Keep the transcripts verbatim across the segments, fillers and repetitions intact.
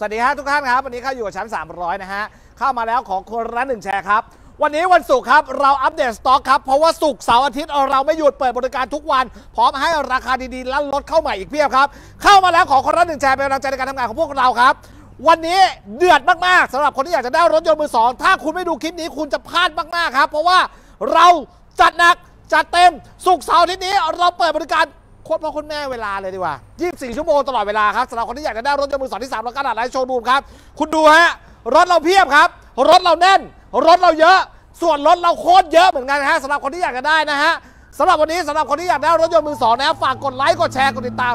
สวัสดีฮะทุกท่านครับวันนี้เข้าอยู่กับชั้นสามร้อยนะฮะเข้ามาแล้วของคนละหนึ่งแชร์ครับวันนี้วันศุกร์ครับเราอัปเดตสต็อกครับเพราะว่าศุกร์เสาร์อาทิตย์เราไม่หยุดเปิดบริการทุกวันพร้อมให้ราคาดีๆและลดเข้าใหม่อีกเพียบครับเข้ามาแล้วของคนละหนึ่งแชร์เป็นกำลังใจในการทำงานของพวกเราครับวันนี้เดือดมากๆสำหรับคนที่อยากจะได้รถยนต์มือสองถ้าคุณไม่ดูคลิปนี้คุณจะพลาดมากๆครับเพราะว่าเราจัดหนักจัดเต็มศุกร์เสาร์อาทิตย์นี้เราเปิดบริการโคตรพ่อโคตรแม่เวลาเลยดีกว่ายี่สิบสี่ชั่วโมงตลอดเวลาครับสำหรับคนที่อยากจะได้รถยนต์มือสองที่สามเราขนาดไลฟ์โชว์รูมครับคุณดูฮะรถเราเพียบครับรถเราแน่นรถเราเยอะส่วนรถเราโคตรเยอะเหมือนกันฮะสำหรับคนที่อยากจะได้นะฮะสำหรับวันนี้สำหรับคนที่อยากได้รถยนต์มือสองนะฝากกดไลค์กดแชร์กดติดตาม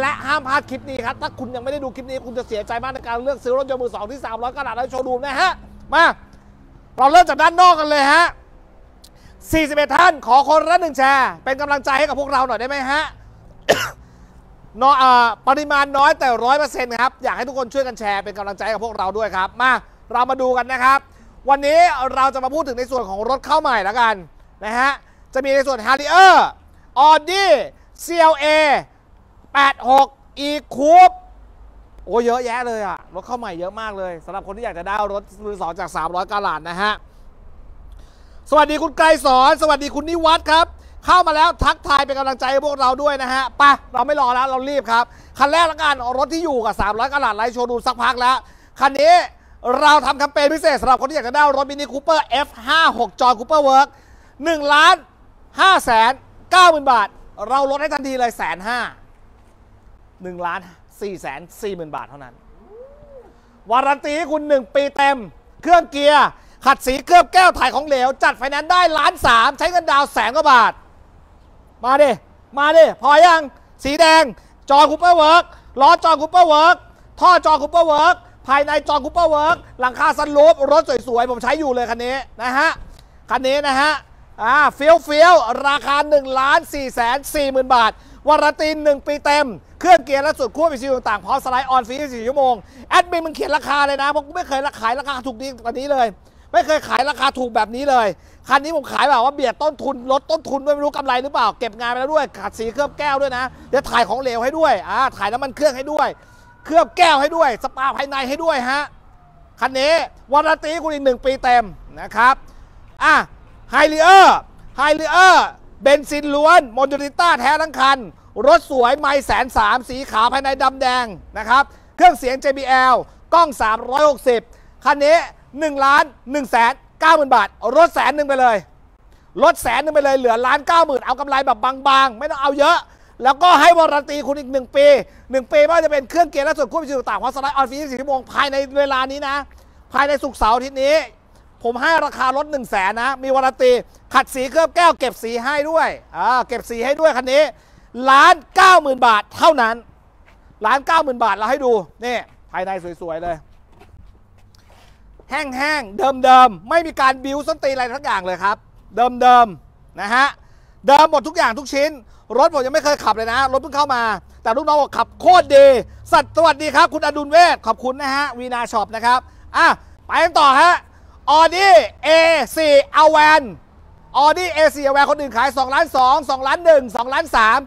และห้ามพลาดคลิปนี้ครับถ้าคุณยังไม่ได้ดูคลิปนี้คุณจะเสียใจมากในการเลือกซื้อรถยนต์มือสองที่สามร้อยกระดาษไลฟ์โชว์รูมนะฮะมาเราเริ่มจากด้านนอกกันเลยฮะสี่สิบเอ็ดท่านขอคนละหนึ่งแชร์เป็นกำลังใจให้กับพวกเราหน่อยได้ไหมฮะ นอปริมาณน้อยแต่ร้อยเปอร์เซ็นต์ครับอยากให้ทุกคนช่วยกันแชร์เป็นกำลังใจกับพวกเราด้วยครับมาเรามาดูกันนะครับวันนี้เราจะมาพูดถึงในส่วนของรถเข้าใหม่แล้วกันนะฮะจะมีในส่วน Harrier Audi ซี แอล เอ แปดหก E-Coupe โอ้เยอะแยะเลยอะรถเข้าใหม่เยอะมากเลยสำหรับคนที่อยากจะได้รถมือสองจากสามร้อยกะหลาดนะฮะสวัสดีคุณไกรสอนสวัสดีคุณนิวัฒน์ครับเข้ามาแล้วทักทายเป็นกำลังใจให้พวกเราด้วยนะฮะไปเราไม่รอแล้วเรารีบครับคันแรกละกันรถที่อยู่กับสามร้อยกะหลาดไลฟ์โชว์ดูสักพักแล้วคันนี้เราทำแคมเปญพิเศษสำหรับคนที่อยากจะได้รถมินิคูเปอร์ เอฟ ห้าสิบหก จอยคูเปอร์เวิร์กหนึ่งล้านห้าแสนเก้าหมื่นบาทเราลดให้ทันทีเลยแสนห้าหนึ่งล้านสี่แสนสี่หมื่นบาทเท่านั้นวารันตีให้คุณหนึ่งปีเต็มเครื่องเกียร์ขัดสีเคลือบแก้วถ่ายของเหลวจัดไฟแนนซ์ได้ล้านสามใช้เงินดาวแสนกว่าบาทมาดิมาดิพอยังสีแดงจอคูเปอร์เวิร์กล้อจอคูเปอร์เวิร์กท่อจอคูเปอร์เวิร์กภายในจอคูเปอร์เวิร์กหลังคาซันรูฟรถสวยๆผมใช้อยู่เลยคันนี้นะฮะคันนี้นะฮะอ่าเฟี้ยวเฟี้ยวราคา หนึ่งล้านสี่แสนสี่หมื่น บาทวารันตีหนึ่งปีเต็มเครื่องเกียร์และส่วนควบคุมต่างๆพร้อมสไลด์ออนฟรีสี่ชั่วโมงแอดมินมึงเขียนราคาเลยนะเพราะกูไม่เคยขายราคาถูกดีแบบนี้เลยไม่เคยขายราคาถูกแบบนี้เลยคันนี้ผมขายแบบว่าเบียดต้นทุนลดต้นทุนด้วยไม่รู้กำไรหรือเปล่าเก็บงานไปแล้วด้วยขัดสีเคลือบแก้วด้วยนะเดี๋ยวถ่ายของเหลวให้ด้วยอ่าถ่ายน้ำมันเครื่องให้ด้วยเคลือบแก้วให้ด้วยสปาภายในให้ด้วยฮะคันนี้วารันตีกูอีกหนึ่งปีเต็มนะครับอ่ะไฮเลียร์ไฮเลียร์เบนซินล้วนมอนติต้าแท้ทั้งคันรถสวยไมล์แสนสามสีขาวภายในดำแดงนะครับเครื่องเสียง เจ บี แอล กล้องสามร้อยหกสิบคันนี้หนึ่งล้านหนึ่งแสนเก้าหมื่นบาทรถแสนหนึ่งไปเลยรถแสนหนึ่งไปเลยเหลือล้านเก้าหมื่นเอากำไรแบบบางๆไม่ต้องเอาเยอะแล้วก็ให้วารันตีคุณอีกหนึ่งปีหนึ่งปีไม่ว่าจะเป็นเครื่องเกียร์และส่วนควบคุมต่างๆของสไลด์ออนฟรีสี่ชั่วโมงภายในเวลานี้นะภายในศุกร์เสาร์อาทิตย์นี้ผมให้ราคารถหนึ่งแสนนะมีวารันตีขัดสีเคลือบแก้วเก็บสีให้ด้วยอ่าเก็บสีให้ด้วยคันนี้ล้านเก้าหมื่นบาทเท่านั้นล้านเก้าหมื่นบาทเราให้ดูนี่ภายในสวยๆเลยแห้งๆเดิมๆไม่มีการบิวส้นตีอะไรทั้งอย่างเลยครับเดิมๆนะฮะเดิมหมดทุกอย่างทุกชิ้นรถผมยังไม่เคยขับเลยนะรถเพิ่งเข้ามาแต่ลูกน้องบอกขับโคตรดีสัตว์สวัสดีครับคุณอดุลเวชขอบคุณนะฮะวีนาช็อปนะครับอ่ะไปกันต่อฮะ Audi เอ สี่ Avant Audi เอ สี่ Avant คนอื่นขายสองล้านสอง สองล้านหนึ่ง สองล้านสาม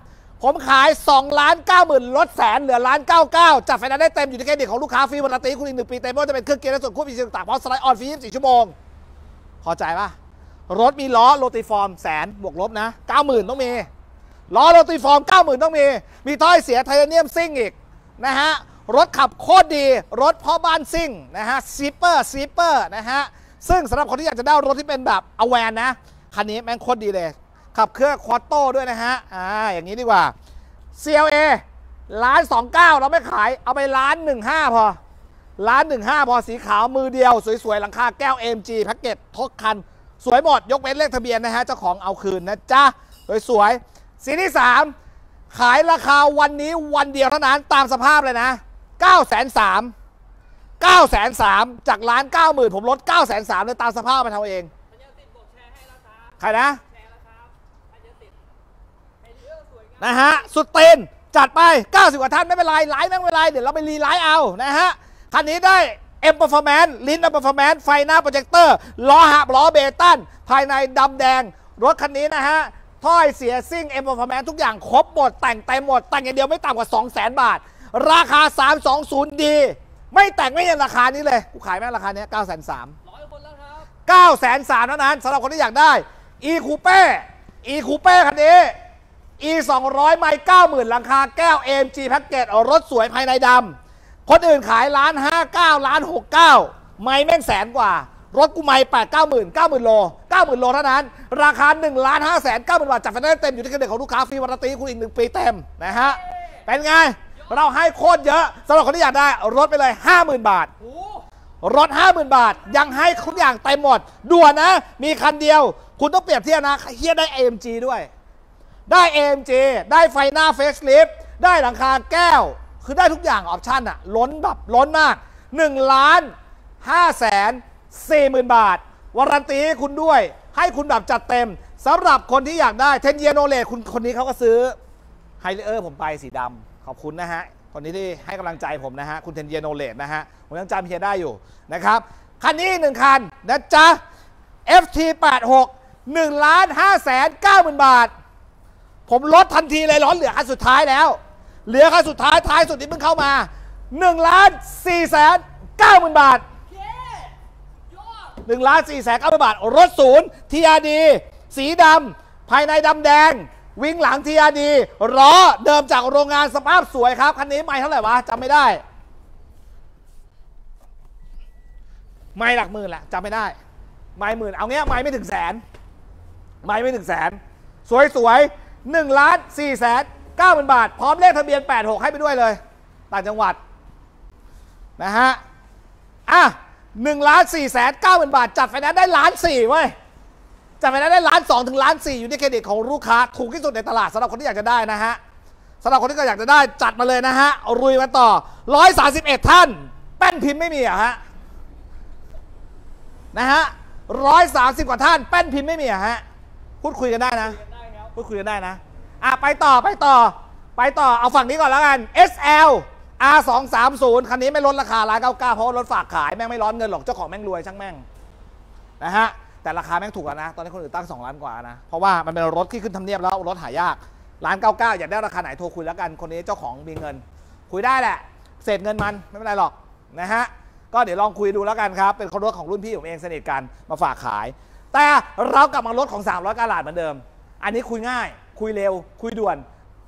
ผมขาย สองล้านเก้าหมื่น ลดแสนเหลือล้านเก้าสิบเก้าจัดไฟแนนซ์ได้เต็มอยู่ในเครดิตของลูกค้าฟรีวันละตีคุณอีกหนึ่งปีเต็มเพราะจะเป็นเครื่องเกียร์และส่วนควบคุมต่างๆพร้อมสไลด์ออนฟรียี่สิบสี่ชั่วโมงพอใจป่ะรถมีล้อโรตีฟอร์มแสนบวกลบนะ เก้าหมื่น ต้องมีล้อโรตีฟอร์ม เก้าหมื่น ต้องมีมีถ้อยเสียไทเทเนียมซิ่งอีกนะฮะรถขับโคตรดีรถพ่อบ้านซิ่งนะฮะซีเปอร์ซีเปอร์นะฮะซึ่งสำหรับคนที่อยากจะได้รถที่เป็นแบบอแวนนะคันนี้แม่งโคตรดีเลยขับเครื่องควอตโต้ด้วยนะฮะอ่าอย่างนี้ดีกว่า ซี แอล เอ ล้านสองสิบเก้าเราไม่ขายเอาไปล้านสิบห้าพอล้านสิบห้าพอสีขาวมือเดียวสวยๆหลังคาแก้ว เอ็ม จี แพ็กเกจทุกคันสวยหมดยกเว้นเลขทะเบียนนะฮะเจ้าของเอาคืนนะจ๊ะสวยๆสีที่สามขายราคาวันนี้วันเดียวเท่านั้นตามสภาพเลยนะ เก้าแสนสาม เก้าแสนสาม จากล้าน เก้าหมื่น ผมลด เก้าแสนสาม เลยตามสภาพไปทำเองใครนะนะฮะสุดเต้นจัดไปเก้าสิบกว่าท่านไม่เป็นไรไลฟ์ไม่เป็นไรเดี๋ยวเราไปรีไลฟ์เอานะฮะคันนี้ได้เอ็ม Performance ลิ้น Performance ไฟหน้าโปรเจคเตอร์ล้อหับล้อเบตันภายในดำแดงรถคันนี้นะฮะถ้อยเสียซิ่งเอ็มพอร์แมนทุกอย่างครบหมดแต่งเต็มหมดแต่งอย่างเดียวไม่ต่ำกว่า สองแสน บาทราคา สามสองศูนย์ดี ไม่แต่งไม่ยันราคานี้เลยกูขายแม่ราคาเนี้ยเก้าแสนสามร้อยคนแล้วครับเก้าแสนสามเท่านั้นสำหรับคนที่อยากได้อีคูเป้อีคูเป้คันนี้อีสองร้อยไมล์เก้าหมื่นราคาแก้ว เอ เอ็ม จี แพ็กเกจรถสวยภายในดำคนอื่นขายล้านห้าเก้าล้านหกเก้าไมล์แม่งแสนกว่ารถกูไมล์แปดเก้าหมื่นเก้าหมื่นโลเก้าหมื่นโลเท่านั้นราคาหนึ่งล้านห้าแสนเก้าหมื่นบาทจัดไฟแนนซ์เต็มอยู่ที่คะแนนของลูกค้าฟรีวันละตีคุณอีกหนึ่งปีเต็มนะฮะเป็นไงเราให้โคตรเยอะสำหรับคนที่อยากได้รถไปเลย ห้าหมื่น บาทรถ ห้าหมื่น บาทยังให้ทุกอย่างเต็มหมดด่วนนะมีคันเดียวคุณต้องเปรียบเทียบนะเฮียได้ เอ เอ็ม จี ด้วยได้ เอ เอ็ม จี ได้ไฟหน้าเฟซลิฟต์ได้หลังคาแก้วคือได้ทุกอย่างออปชั่นอะล้นแบบล้นมากหนึ่งล้านห้าแสน สี่หมื่น บาทวารันตีให้คุณด้วยให้คุณแบบจัดเต็มสำหรับคนที่อยากได้สิบ Year Knowledgeคุณคนนี้เขาก็ซื้อไฮเลอร์ผมไปสีดำขอบคุณนะฮะคนนี้ที่ให้กำลังใจผมนะฮะคุณเทนเยโนเลตนะฮะผมยังจำเฮียได้อยู่นะครับคันนี้หนึ่งคันนะจ๊ะ เอฟ ที แปดสิบหก หนึ่งล้านห้าแสนเก้าหมื่นบาทผมลดทันทีเลยล้นเหลือคันสุดท้ายแล้วเหลือคันสุดท้ายท้ายสุดนี้เพิ่งเข้ามาหนึ่งล้านสี่แสนเก้าหมื่นบาทหนึ่งล้านสี่แสนเก้าหมื่นบาทรถศูนย์ ที อาร์ ดี สีดำภายในดำแดงวิ่งหลังทีอาดีล้อเดิมจากโรงงานสภาพสวยครับคันนี้ไม่เท่าไหร่วะจำไม่ได้ไม่หลักหมื่นแหละจำไม่ได้ไม่หมื่นเอาเงี้ยไม่ไม่ถึงแสนไม่ไม่ถึงแสนสวยสวยหนึ่งล้านสี่แสนเก้าหมื่นบาทพร้อมเลขทะเบียนแปดหกให้ไปด้วยเลยต่างจังหวัดนะฮะอ่ะหนึ่งล้านสี่แสนเก้าหมื่นบาทจัดไฟแนนซ์ได้ล้านสี่เว้ยจะไปได้ล้านสองถึงล้านสี่อยู่ในเครดิตของลูกค้าถูกที่สุดในตลาดสำหรับคนที่อยากจะได้นะฮะสำหรับคนที่ก็อยากจะได้จัดมาเลยนะฮะรุยมาต่อหนึ่งร้อยสามสิบเอ็ดท่านแป้นพิมพ์ไม่มีอะฮะนะฮะหนึ่งร้อยสามสิบกว่าท่านแป้นพิมพ์ไม่มีอะฮะพูดคุยกันได้นะพูดคุยกันได้นะอ่ะไปต่อไปต่อไปต่อเอาฝั่งนี้ก่อนแล้วกัน เอส แอล อาร์ สองสามศูนย์ คันนี้ไม่ลดราคาหนึ่งล้านเก้าแสนเพราะรถฝากขายแม่งไม่ร้อนเงินหรอกเจ้าของแม่งรวยช่างแม่งนะฮะแต่ราคาแม่งถูกนะตอนนี้คนอื่นตั้งสองล้านกว่านะเพราะว่ามันเป็นรถที่ขึ้นทำเนียบแล้วรถหายากล้านเก้าเก้าอยากได้ราคาไหนโทรคุยแล้วกันคนนี้เจ้าของมีเงินคุยได้แหละเศษเงินมันไม่เป็นไรหรอกนะฮะก็เดี๋ยวลองคุยดูแล้วกันครับเป็นรถของรุ่นพี่ผมเองสนิทกันมาฝากขายแต่เรากลับมารถของสามร้อยกะหลาดเหมือนเดิมอันนี้คุยง่ายคุยเร็วคุยด่วน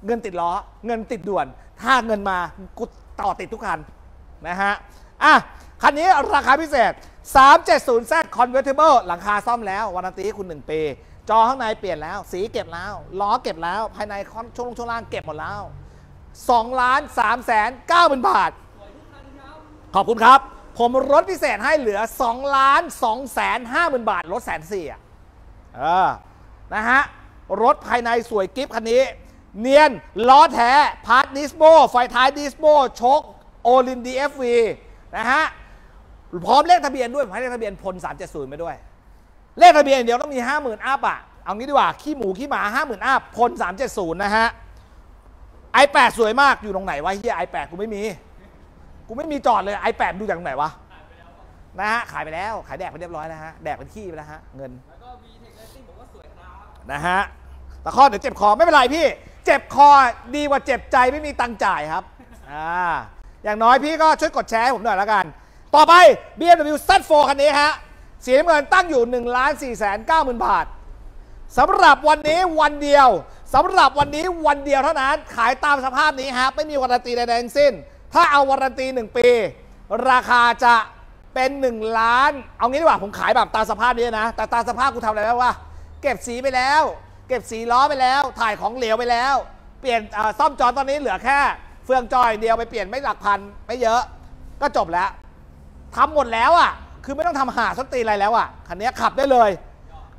เงินติดล้อเงินติดด่วนถ้าเงินมากูต่อติดทุกคันนะฮะอ่ะคันนี้ราคาพิเศษ สามเจ็ดศูนย์ แซด Convertible หลังคาซ่อมแล้ววารันตีให้คุณหนึ่งปีจอข้างในเปลี่ยนแล้วสีเก็บแล้วล้อเก็บแล้วภายในช่วงลงช่วงล่างเก็บหมดแล้วสองล้านสามแสนเก้าหมื่นบาทขอบคุณครับผมลดพิเศษให้เหลือสองล้านสองแสนห้าหมื่นบาทลดแสนสี่อ่ะเออนะฮะรถภายในสวยกิฟต์คันนี้เนียนล้อแท้พาร์ทดิสโบไฟท้ายดิสโบชกโอลินดีเอฟวีนะฮะพร้อมเลขทะเบียนด้วยผมให้เลขทะเบียนพลสามเจ็ดศูนย์ไปด้วยเลขทะเบียนเดียวต้องมี ห้าหมื่น อัพอ่ะเอางี้ดีกว่าขี้หมูขี้หมา ห้าหมื่น อัพพลสามเจ็ดศูนย์นะฮะ ไอแปด สวยมากอยู่ตรงไหนวะเฮีย ไอแปด กูไม่มีกูไม่มีจอดเลย ไอแปด ดูจากตรงไหนวะนะฮะขายไปแล้วขายแดกไปเรียบร้อยนะฮะแดกเป็นขี้ไปแล้วฮะเงินแล้วก็ วี เทค Racing บอกว่าสวยครับนะฮะแต่ข้อเดี๋ยวเจ็บคอไม่เป็นไรพี่เจ็บคอดีกว่าเจ็บใจไม่มีตังค์จ่ายครับอ่าอย่างน้อยพี่ก็ช่วยกดแชร์ให้ผมหน่อยละกันต่อไป บี เอ็ม ดับเบิลยู แซด โฟร์ คันนี้ฮะสีน้ำเงินตั้งอยู่หนึ่งล้านสี่แสนเก้าหมื่นบาทสำหรับวันนี้วันเดียวสำหรับวันนี้วันเดียวเท่านั้นขายตามสภาพนี้ฮะไม่มีวารันตีใดๆทั้งสิ้นถ้าเอาวารันตีหนึ่งปีราคาจะเป็นหนึ่งล้านเอางี้ดีกว่าผมขายแบบตามสภาพนี้นะแต่ตามสภาพกูทำอะไรแล้ววะเก็บสีไปแล้วเก็บสีล้อไปแล้วถ่ายของเหลวไปแล้วเปลี่ยนซ่อมจอตอนนี้เหลือแค่เฟืองจออย่างเดียวไปเปลี่ยนไม่หลักพันไม่เยอะก็จบแล้วทำหมดแล้วอ่ะคือไม่ต้องทำหาส้นตีนอะไรแล้วอ่ะคันนี้ขับได้เลย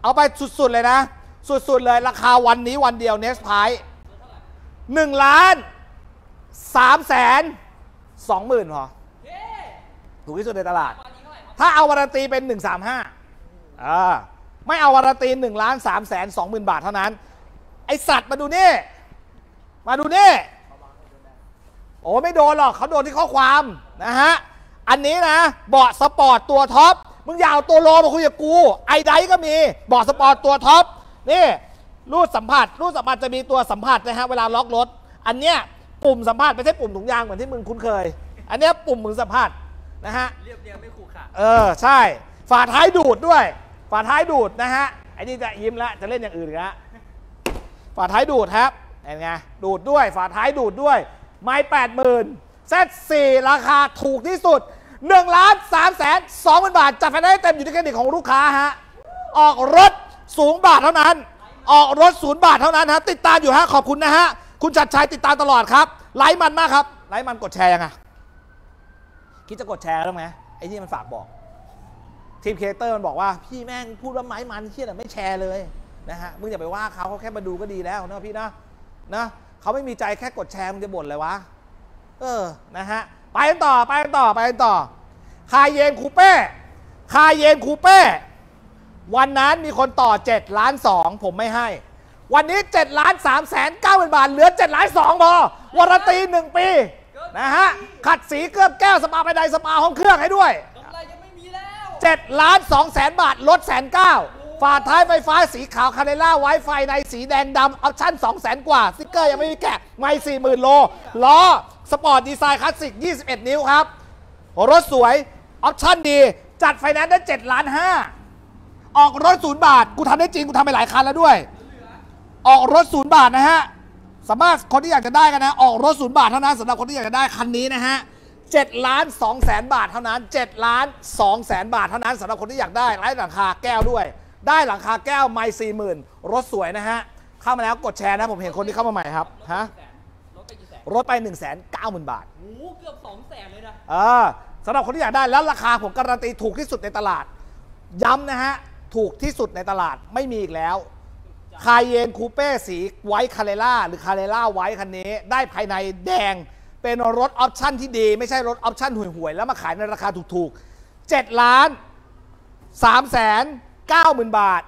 เอาไปสุดๆเลยนะสุดๆเลยราคาวันนี้วันเดียว Next Price หนึ่งล้านสามแสนสองหมื่นพอถูกที่สุดในตลาดถ้าเอาวารันตีเป็นหนึ่งสามห้าอ่าไม่เอาวารันตีหนึ่งล้านสามแสนสองหมื่นบาทเท่านั้นไอสัตว์มาดูนี่มาดูนี่โอ้ไม่โดนหรอกเขาโดนที่ข้อความนะฮะอันนี้นะเบาะสปอร์ตตัวท็อปมึงอย่าเอาตัวโลมาคุยกับกูไอไดก็มีเบาะสปอร์ตตัวท็อปนี่รูดสัมผัสรูดสัมผัสจะมีตัวสัมผัสนะฮะเวลาล็อกรถอันเนี้ยปุ่มสัมผัสไม่ใช่ปุ่มถุงยางเหมือนที่มึงคุ้นเคยอันเนี้ยปุ่มมือสัมผัส นะฮะเรียบเรียงไม่ขูดขาดเออใช่ฝาท้ายดูดด้วยฝาท้ายดูดนะฮะไอ้นี่จะยิ้มละจะเล่นอย่างอื่นละฝาท้ายดูดครับเห็นไงดูดด้วยฝาท้ายดูดด้วยไม้แปดหมื่นเซตสี่ราคาถูกที่สุดหนึ่งล้านสามแสนสองพันบาทจัดไฟแนนซ์เต็มอยู่ในเครดิตของลูกค้าฮะออกรถศูนย์บาทเท่านั้นออกรถศูนย์บาทเท่านั้นฮะติดตามอยู่ฮะขอบคุณนะฮะคุณชัดชัยติดตามตลอดครับไลฟ์มันมากครับไลฟ์มันกดแชร์ยังไงคิดจะกดแชร์แล้วไหมไอ้นี่มันฝากบอกทีมเคเตอร์มันบอกว่าพี่แม่งพูดว่าไม้มันเชี่ยแต่ไม่แชร์เลยนะฮะมึงอย่าไปว่าเขาเขาแค่มาดูก็ดีแล้วนะพี่นะนะเขาไม่มีใจแค่กดแชร์มึงจะบ่นเลยวะเออนะฮะไปกันต่อไปกันต่อไปกันต่อคาเยนคูเป้คาเยนคูเป้วันนั้นมีคนต่อเจ็ดล้านสองผมไม่ให้วันนี้เจ็ดล้านสามแสนเก้าหมื่นบาทเหลือเจ็ดล้านสองพอวารันตีหนึ่งปีนะฮะขัดสีเกลือบแก้วสปาภายในสปาห้องเครื่องให้ด้วยกำไรยังไม่มีแล้วเจ็ดล้านสองแสนบาทลดแสนเก้าฝาท้ายไฟฟ้าสีขาวคาเนล่าไวไฟในสีแดงดำเอาชั้นสองแสนกว่าสติ๊กเกอร์ยังไม่มีแกะไม่สี่หมื่นโลล้อสปอร์ตดีไซน์คลาสสิกยี่สิบเอ็ดนิ้วครับรถสวยออปชั่นดีจัดไฟแนนซ์ได้เจ็ดล้านห้าออกรถศูนย์บาทกูทำได้จริงกูทำไปหลายคันแล้วด้วยออกรถศูนย์บาทนะฮะสามารถคนที่อยากจะได้กันนะออกรถศูนย์บาทเท่านั้นสำหรับคนที่อยากจะได้คันนี้นะฮะเจ็ดล้านสองแสนบาทเท่านั้นเจ็ดล้านสองแสนบาทเท่านั้นสำหรับคนที่อยากได้ไร้หลังคาแก้วด้วยได้หลังคาแก้วไมค์สี่หมื่นรถสวยนะฮะเข้ามาแล้วกดแชร์นะผมเห็นคนที่เข้ามาใหม่ครับฮะรถไปหนึ่งแสนเก้าหมื่นบาทโอ้เกือบสองแสนเลยนะเออสำหรับคนที่อยากได้แล้วราคาผมการันตีถูกที่สุดในตลาดย้ำนะฮะถูกที่สุดในตลาดไม่มีอีกแล้วคายเยนคูเป้สีไวท์คาเรล่าหรือคาเรล่าไวท์คันนี้ได้ภายในแดงเป็นรถออปชั่นที่ดีไม่ใช่รถออปชั่นห่วยๆแล้วมาขายในราคาถูกๆเจ็ดล้านสามแสนเก้าหมื่นบาท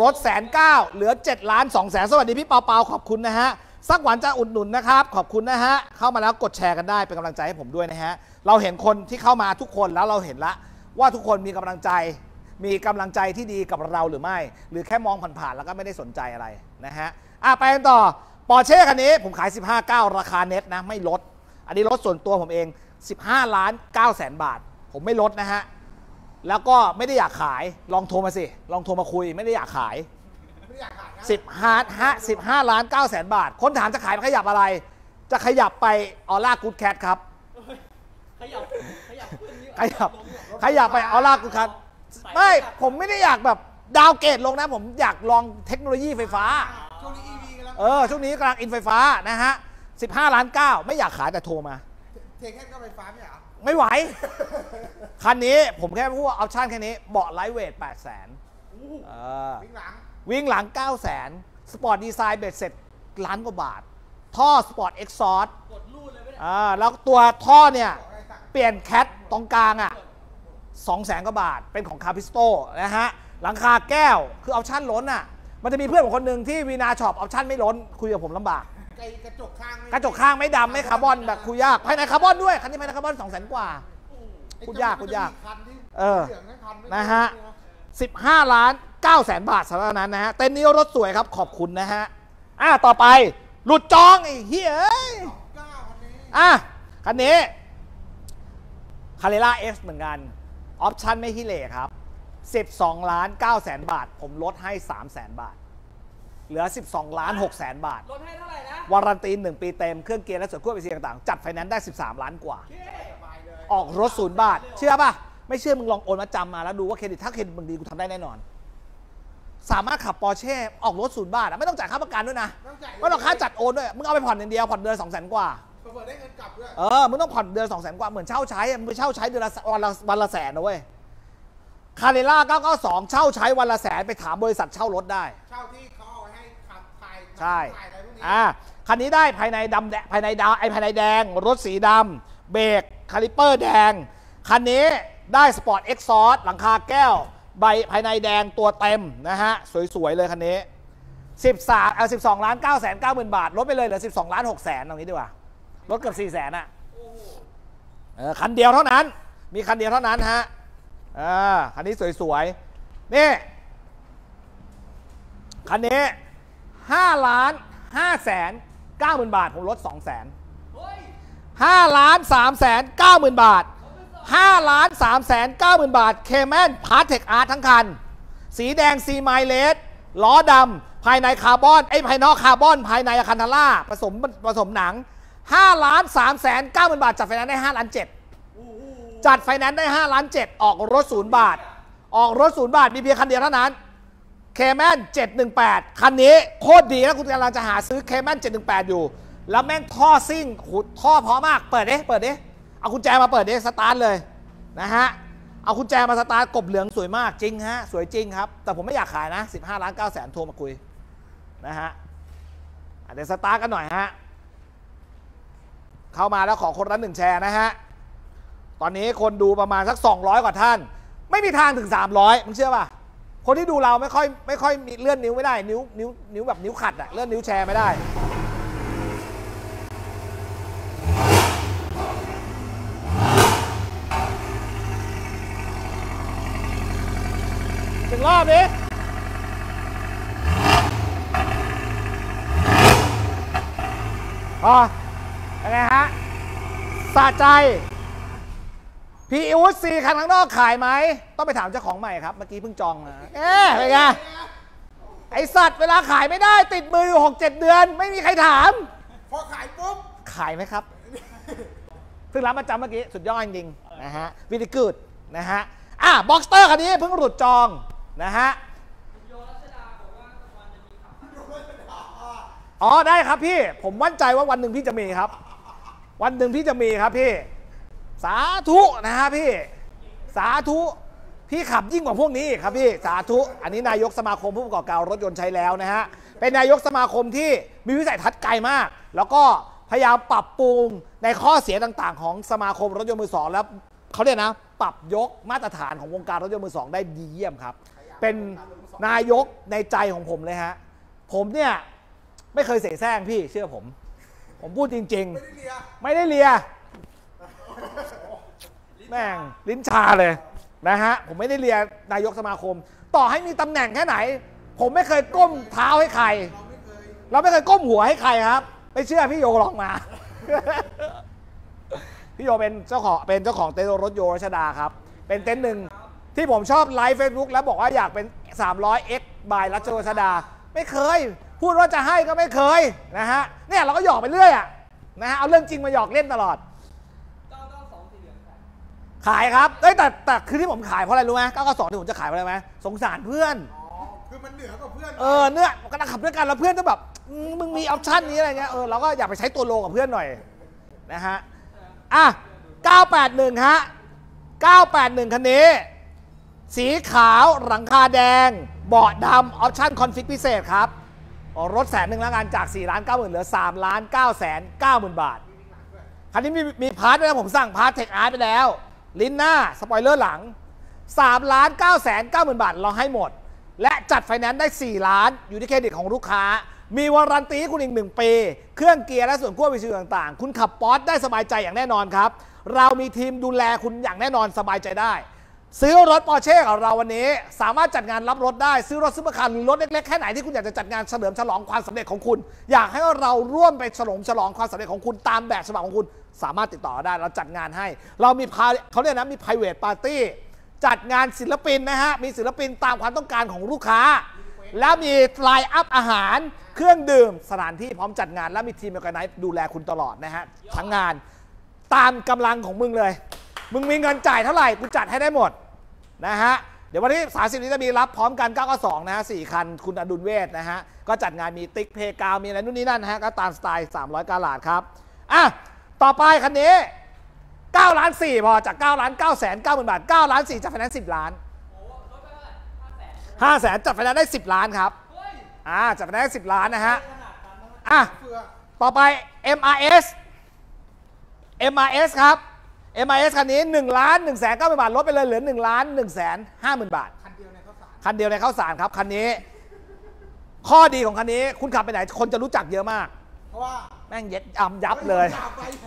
รถแสนเก้าเหลือเจ็ดล้านสองแสนสวัสดีพี่เปาเปาขอบคุณนะฮะสักวันจะอุดหนุนนะครับขอบคุณนะฮะเข้ามาแล้วกดแชร์กันได้เป็นกำลังใจให้ผมด้วยนะฮะเราเห็นคนที่เข้ามาทุกคนแล้วเราเห็นละว่าทุกคนมีกำลังใจมีกำลังใจที่ดีกับเราหรือไม่หรือแค่มองผ่านๆแล้วก็ไม่ได้สนใจอะไรนะฮะอ่ะไปกันต่อปอร์เช่คันนี้ผมขาย สิบห้าเก้า ราคาเน็ตนะไม่ลดอันนี้รถส่วนตัวผมเอง สิบห้า ล้าน เก้า แสนบาทผมไม่ลดนะฮะแล้วก็ไม่ได้อยากขายลองโทรมาสิลองโทรมาคุยไม่ได้อยากขายสิบห้าห้าสิบห้าล้านเก้าแสนบาทคนถามจะขายขยับอะไรจะขยับไปออร่ากู๊ดแคทครับขยับขยับขยับขยับไปออร่ากู๊ดแคทไม่ผมไม่ได้อยากแบบดาวเกตลงนะผมอยากลองเทคโนโลยีไฟฟ้าช่วงนี้ อี วี กำลังเออช่วงนี้กำลังอินไฟฟ้านะฮะสิบห้าล้านเก้าไม่อยากขายแต่โทรมาเทคแค่ก็ไฟฟ้าไม่หรอไม่ไหวคันนี้ผมแค่พูดว่าออปชั่นแค่นี้เบาะไลท์เวทแปดแสนวิ่งหลังวิ่งหลังเก้าแสนสปอร์ตดีไซน์เบ็ดเสร็จล้านกว่าบาทท่อสปอร์ตเอ็กซอร์สแล้วตัวท่อเนี่ยเปลี่ยนแคทตรงกลางอ่ะสองแสนกว่าบาทเป็นของคาพิสโตนะฮะหลังคาแก้วคือออปชั่นล้นอ่ะมันจะมีเพื่อนของคนหนึ่งที่วีนาช็อปออปชั่นไม่ล้นคุยกับผมลำบากกระจกข้างกระจกข้างไม่ดำไม่คาร์บอนแบบคุยยากภายในคาร์บอนด้วยคันนี้ภายในคาร์บอนสองแสนกว่าคุณยากคุณยากเออนะฮะสิบห้าล้านเก้าแสนบาทสำหรับนั้นนะฮะเต็นท์นี้รถสวยครับขอบคุณนะฮะอ่ะต่อไปหลุดจองไอ้เฮ้ยอ่ะคันนี้คาเรล่าเอฟเหมือนกันออปชั่นไม่ฮิเล่ครับสิบสองล้านเก้าแสนบาทผมลดให้สามแสนบาทเหลือสิบสองล้านหกแสนบาทลดให้เท่าไหร่นะวารันตีหนึ่งปีเต็มเครื่องเกียร์และส่วนควบคุมเสียงต่างๆจัดไฟแนนซ์ได้สิบสามล้านกว่าออกรถศูนย์บาทเชื่อป่ะไม่เชื่อมึงลองโอนมาจำมาแล้วดูว่าเครดิตถ้าเครดิตมึงดีกูทำได้แน่นอนสามารถขับปอร์เช่ออกรถศูนย์บาทไม่ต้องจ่ายค่าประกันด้วยนะไม่ต้องค่าจัดโอนด้วยมึงเอาไปผ่อนเดือนเดียวผ่อนเดือนสองแสนกว่าได้เงินกลับด้วยเออมึงต้องผ่อนเดือนสองแสนกว่าเหมือนเช่าใช้มึงไปเช่าใช้เดือนละวันละแสนนะเว้ยคาเรล่าเก้าเก้าสองเช่าใช้วันละแสนไปถามบริษัทเช่ารถได้เช่าที่เขาเอาให้ขับถ่ายใช่อ่าคันนี้ได้ภายในดำแดงภายในดำไอภายในแดงรถสีดำเบรกคาลิเปอร์แดงคันนี้ได้สปอร์ตเอ็กซ์ซอร์สหลังคาแก้วใบภายในแดงตัวเต็มนะฮะสวยๆเลยคันนี้สิบสามเอาสิบสองล้านเก้าแสนเก้าหมื่นบาทลดไปเลยเหลือสิบสองล้านหกแสนตรงนี้ดีกว่าลดเกือบสี่แสนอ่ะเออคันเดียวเท่านั้นมีคันเดียวเท่านั้นฮะอ่าคันนี้สวยๆนี่คันนี้ห้าล้านห้าแสนเก้าหมื่นบาทผมลดสองแสนห้าล้านสามแสนเก้าหมื่นบาท ห้าล้านสามแสนเก้าหมื่น บาทเคแมนพาเทคอาร์ตทั้งคันสีแดงซีไมเลสล้อดำภายในคาร์บอนไอ้ภายนอกคาร์บอนภายในอะคันทาร่าผสมผสมหนัง ห้าล้านสามแสนเก้าหมื่น บาทจัดไฟแนนซ์ได้ ห้าล้านเจ็ด จัดไฟแนนซ์ได้ ห้าล้านเจ็ด ออกรถศูนย์บาทออกรถศูนย์บาทมีเพียงคันเดียวเท่านั้นเคแมนเจ็ดหนึ่งแปดคันนี้โคตรดีนะคุณกำลังจะหาซื้อเคแมนเจ็ดหนึ่งแปดอยู่แล้วแม่งท่อซิ่งขุดท่อพอมากเปิดดิเปิดดิเอากุญแจมาเปิดดิสตาร์ทเลยนะฮะเอากุญแจมาสตาร์ทกบเหลืองสวยมากจริงฮะสวยจริงครับแต่ผมไม่อยากขายนะสิบห้าล้านเก้าแสนโทรมาคุยนะฮะเดี๋ยวสตาร์ทกันหน่อยฮะเข้ามาแล้วขอคนละหนึ่งแชร์นะฮะตอนนี้คนดูประมาณสักสองร้อยกว่าท่านไม่มีทางถึงสามร้อยมึงเชื่อป่ะคนที่ดูเราไม่ค่อยไม่ค่อยมีเลื่อนนิ้วไม่ได้นิ้วนิ้วนิ้วแบบนิ้วขัดอะเลื่อนนิ้วแชร์ไม่ได้ถึงรอบนี้อ๋อยังไงฮะสะใจพี่อู๊ดสี่คันข้างนอกขายไหมต้องไปถามเจ้าของใหม่ครับเมื่อกี้เพิ่งจองมาเอ๊ะเป็นไงไอสัตว์เวลาขายไม่ได้ติดมืออยู่หกเจ็ดเดือนไม่มีใครถามพอขายปุ๊บขายไหมครับเพิ่งรับมาจำเมื่อกี้สุดยอดจริงนะฮะวิธีกูดนะฮะอ่ะบ็อกสเตอร์คันนี้เพิ่งหลุดจองนะฮะอ๋อได้ครับพี่ผมมั่นใจว่าวันหนึ่งพี่จะมีครับวันหนึ่งพี่จะมีครับพี่สาธุนะฮะพี่สาธุพี่ขับยิ่งกว่าพวกนี้ครับพี่สาธุอันนี้นายกสมาคมผู้ประกอบการรถยนต์ใช้แล้วนะฮะเป็นนายกสมาคมที่มีวิสัยทัศน์ไกลมากแล้วก็พยายามปรับปรุงในข้อเสียต่างๆของสมาคมรถยนต์มือสองแล้วเขาเรียกนะปรับยกมาตรฐานของวงการรถยนต์มือสองได้ดีเยี่ยมครับเป็นนายกในใจของผมเลยฮะผมเนี่ยไม่เคยเสแสร้งพี่เชื่อผมผมพูดจริงๆไม่ได้เลียแม่งลิ้นชาเลยนะฮะผมไม่ได้เรียนนายกสมาคมต่อให้มีตำแหน่งแค่ไหนผมไม่เคยก้มเท้าให้ใครเราไม่เคยก้มหัวให้ใครครับไม่เชื่อพี่โยลองมาพี่โยเป็นเจ้าของเป็นเจ้าของเต็นท์รถโยรัชดาครับเป็นเต็นท์หนึ่งที่ผมชอบไลฟ์เฟซบุ๊กแล้วบอกว่าอยากเป็น สามร้อยเอ็กซ์ บายรัชโยรัชดาไม่เคยพูดว่าจะให้ก็ไม่เคยนะฮะเนี่ยเราก็หยอกไปเรื่อยอะนะฮะเอาเรื่องจริงมาหยอกเล่นตลอดขายครับเอ้ยแต่แต่คือที่ผมขายเพราะอะไรรู้ไหมเก้าเก้าสองที่ผมจะขายเพราะอะไรไหมสงสารเพื่อนอ๋อคือมันเหนือกว่าเพื่อนเออเนื้อก็ขับด้วยกันแล้วเพื่อนจะแบบมึงมีออปชั่นนี้อะไรเงี้ยเออเราก็อยากไปใช้ตัวโลกับเพื่อนหน่อยนะฮะอ่ะเก้าแปดหนึ่งฮะเก้าแปดหนึ่งคันนี้สีขาวหลังคาแดงเบาะดำออปชั่นคอนฟิกพิเศษครับอ๋อรถแสนหนึ่งแล้วงานจากสี่ล้านเก้าหมื่นเหลือสามล้านเก้าแสนเก้าหมื่นบาทคันนี้มีมีพาร์ทไปแล้วผมสั่งพาร์ทเทคอาร์ตไปแล้วลิ้นหน้าสปอยเลอร์หลัง สามล้านเก้าแสนเก้าหมื่น บาทเราให้หมดและจัดไฟแนนซ์ได้สี่ล้านอยู่ที่เครดิตของลูกค้ามีวารันตีคุณอีกหนึ่งปีเครื่องเกียร์และส่วนควบวิชิวต่างๆคุณขับป๊อตได้สบายใจอย่างแน่นอนครับเรามีทีมดูแลคุณอย่างแน่นอนสบายใจได้ซื้อรถปอร์เช่ของเราวันนี้สามารถจัดงานรับรถได้ซื้อรถซุปเปอร์คาร์หรือรถเล็กๆแค่ไหนที่คุณอยากจะจัดงานเฉลิมฉลองความสำเร็จของคุณอยากให้เราร่วมไปเฉลิมฉลองความสำเร็จของคุณตามแบบฉบับของคุณสามารถติดต่อได้เราจัดงานให้เรามีเขาเรียกนะมี private party จัดงานศิลปินนะฮะมีศิลปินตามความต้องการของลูกค้าแล้วมีไลน์อัพอาหารเครื่องดื่มสถานที่พร้อมจัดงานและมีทีมออร์แกไนซ์ดูแลคุณตลอดนะฮะทั้งงานตามกำลังของมึงเลยมึงมีเงินจ่ายเท่าไหร่กูจัดให้ได้หมดนะฮะเดี๋ยววันที่สามสิบนี้จะมีรับพร้อมกันเก้าเก้าสองนะฮะสี่คันคุณอดุลเวชนะฮะก็จัดงานมีติ๊กเพกาวมีอะไรนู่นนี่นั่นนะฮะก็ตามสไตล์สามร้อยกาลาดครับอ่ะต่อไปคันนี้เก้าล้านสี่พอจากเก้าล้านเก้าแสนเก้าหมื่นบาทเก้าล้านสี่จัดไฟแนนซ์สิบล้านห้าแสนจัดไฟแนนซ์ได้สิบล้านครับอ่าจัดไฟแนนซ์สิบล้านนะฮะอ่ะต่อไป เอ็ม อาร์ เอส เอ็ม อาร์ เอส ครับเอ็ม ไอ เอส คันนี้หนึ่งล้านหนึ่งแสนเก้าหมื่น บาทลดไปเลยเหลือหนึ่งล้านหนึ่งแสนห้าหมื่น บาทคันเดียวในข้าวสารคันเดียวในข้าวสารครับคันนี้ข้อดีของคันนี้คุณขับไปไหนคนจะรู้จักเยอะมากเพราะว่าแม่งเย็ดอ่ำยับเลย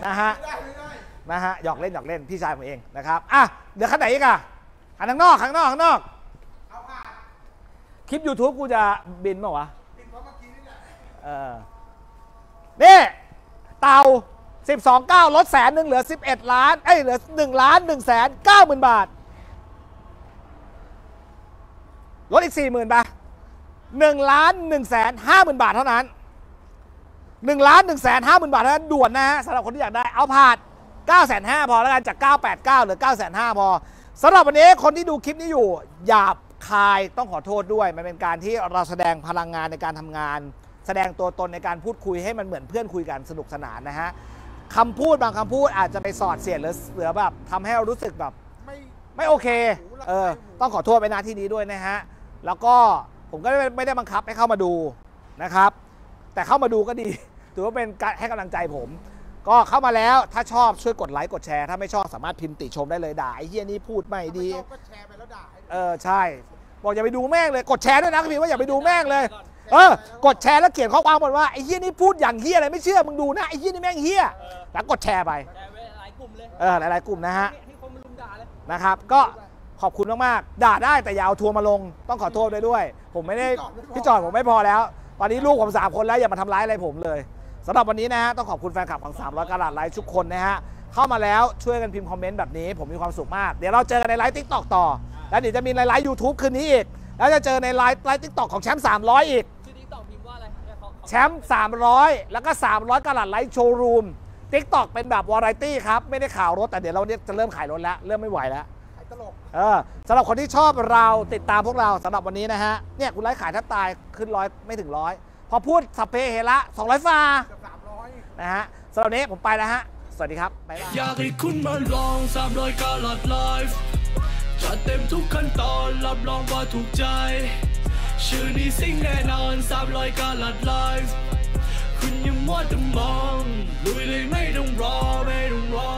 นะฮะนะฮะหยอกเล่นหยอกเล่นพี่ชายผมเองนะครับอ่ะเดี๋ยวคันไหนอีกอ่ะคันข้างนอกข้างนอกข้างนอกคลิป YouTube กูจะบินเปล่าวะบินเพราะเมื่อกี้นี่แหละเออนี่เต่า สิบสองเก้า ลดแสนหนึ่งเหลือสิบเอ็ดล้านเอ้ยเหลือหนึ่งล้านหนึ่งแสนเก้าหมื่นบาทลดอีก สี่หมื่น บาท หนึ่งล้าน หนึ่งแสนห้าหมื่น บาทเท่านั้น หนึ่งล้าน หนึ่งแสนห้าหมื่น บาทเท่านั้นด่วนนะฮะสำหรับคนที่อยากได้เอาผ่าน เก้าแสนห้าพัน พอแล้วกันจาก เก้าแปดเก้า หรือ เก้าแสนห้าพัน พอสำหรับวันนี้คนที่ดูคลิปนี้อยู่หยาบคายต้องขอโทษด้วยมันเป็นการที่เราแสดงพลังงานในการทำงานแสดงตัวตนในการพูดคุยให้มันเหมือนเพื่อนคุยกันสนุกสนานนะฮะคำพูดบางคำพูดอาจจะไปสอดเสียดหรือเสือแบบทำให้เรารู้สึกแบบไม่ไม่โอเคเออต้องขอโทษไปหน้าที่นี้ด้วยนะฮะแล้วก็ผมก็ไม่ได้บังคับให้เข้ามาดูนะครับแต่เข้ามาดูก็ดีถือว่าเป็นการให้กำลังใจผมก็เข้ามาแล้วถ้าชอบช่วยกดไลค์กดแชร์ถ้าไม่ชอบสามารถพิมพ์ติชมได้เลยด่าไอ้เหี้ยนี่พูดไม่ดีก็แชร์ไปแล้วด่าเออใช่บอกอย่าไปดูแม่งเลยกดแชร์ด้วยนะพี่ว่าอย่าไปดูแม่งเลยเออกดแชร์แล้วเขียนข้อความบอกว่าไอ้เหี้ยนี่พูดอย่างเหี้ยอะไรไม่เชื่อมึงดูนะไอ้เหี้ยนี่แม่งเหี้ยแล้วกดแชร์ไปหลายกลุ่มเลยเออหลายๆกลุ่มนะฮะนะครับก็ขอบคุณมากๆด่าได้แต่อย่าเอาทัวร์มาลงต้องขอโทษด้วยด้วยผมไม่ได้พี่จอดผมไม่พอแล้วตอนนี้ลูกผมสามคนแล้วอย่ามาทำร้ายอะไรผมเลยสำหรับวันนี้นะฮะต้องขอบคุณแฟนคลับของสามร้อยกะรัตไลฟ์ทุกคนนะฮะเข้ามาแล้วช่วยกันพิมพ์คอมเมนต์แบบนี้ผมมีความสุขมากเดี๋ยวเราเจอกันในไลฟ์ ติ๊กต็อก ต่อแล้วเดี๋ยวจะมีในไลฟ์ ยูทูบ คืนนี้อีกแล้วจะเจอในไลฟ์ไลฟ์ ติ๊กต็อก ของแชมป์สามร้อยอีกชื่อ ติ๊กต็อก พิมพ์ว่าอะไรแชมป์สามร้อยแล้วก็สามร้อยกะรัตไลฟ์โชว์รูม ติ๊กต็อก เป็นแบบวาไรตี้ครับไม่ได้ข่าวรถแต่เดี๋ยวเราเนี่ยจะเริ่มขายรถแล้วเริ่มไม่ไหวแล้วเออสำหรับคนที่ชอบเราติดตามพวกเราสำหรับวันนี้นะฮะเนี่ยคุณไลฟ์ขายถ้าตายขึ้นร้อยไม่ถึงร้อยพอพูดสัพเพเหระสองร้อยฟ้านะฮะสำหรับนี้ผมไปแล้วฮะสวัสดีครับบ๊ายบายอยากให้คุณมาลองสามร้อยกะรัตไลฟ์จัดเต็มทุกขั้นตอนรับรองว่าถูกใจชื่อนี้สิ่งแน่นอนสามร้อยกะรัตไลฟ์คุณอย่ามัวแต่มองลุยเลยไม่ต้องรอไม่ต้องรอ